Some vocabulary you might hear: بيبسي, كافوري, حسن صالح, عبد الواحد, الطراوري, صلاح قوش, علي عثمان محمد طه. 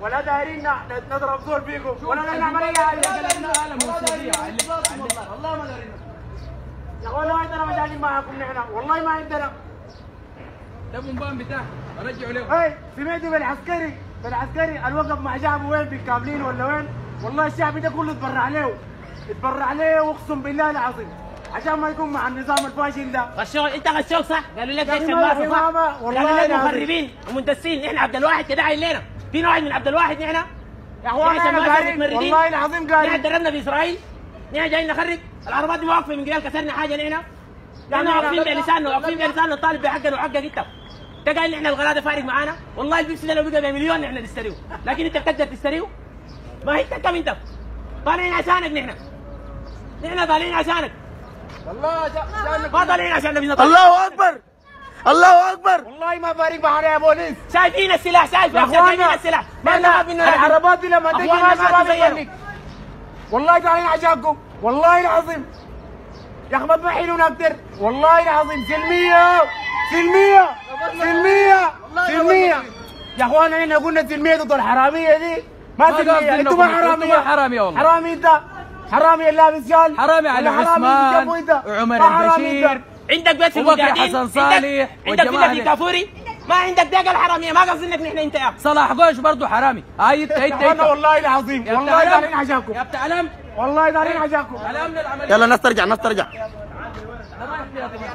ولا دايرين نضرب زول بيكم ولا دايرين نعمل اي حاجه. والله ما دايرين يا اخوان، عندنا مشاكل معاكم نحن، والله ما عندنا. ده بومبان بتاعك ارجعه له. اي سمعتوا بالعسكري؟ بالعسكري الوقف مع شعبه وين؟ بالكاملين ولا وين؟ والله الشعب ده كله اتبرع له، اتبرع له واقسم بالله العظيم عشان ما يكون مع النظام الفاشل ده. غشوك انت، غشوك صح؟ قالوا لك ليش شماسه صح؟ قالوا لك مخربين ومندسين. نحن عبد الواحد تداعي لنا، في نوع من عبد الواحد نحن يا اخوان، احنا والله العظيم قاعدين نحن دربنا في اسرائيل، نحن جايين نخرب العربات دي واقفه من قبل كسرنا حاجه. نحن واقفين بلساننا، واقفين بلساننا نطالب بحقنا وحقك انت. انت قايل نحن الغلاده فارق معانا، والله البيبسي ده لو بقى بمليون نحن نشتريه، لكن انت بتقدر تشتريه؟ ما هي كم انت؟ طالعين عشانك نحن، نحن طالعين عشانك والله، ما طالعين عشان نبينا. الله اكبر، الله اكبر، والله ما فارق معانا يا بوليس. شايفين السلاح، شايفين السلاح، ما العربات دي لما تجي ما شباب، والله طالعين عشانكم والله العظيم يا اخي، ما تبحلونا كتير والله العظيم. سلمية سلمية سلمية سلمية يا اخوانا، احنا قلنا سلمية ضد الحرامية دي، ما سلمية. انتوا ما حرامية، حرامية والله، حرامي انت، حرامي اللابس جال، حرامي علي عثمان وعمر البشير. عندك بيت في المجاهدين، حسن صالح، عندك فيلا في كافوري، ما عندك دقه الحراميه. ما قصدي انك نحن انت يا صلاح قوش برضه حرامي. انت والله العظيم، والله دارين عجاكم يا بتاع الم، والله دارين عجاكم. يلا الناس ترجع، الناس ترجع.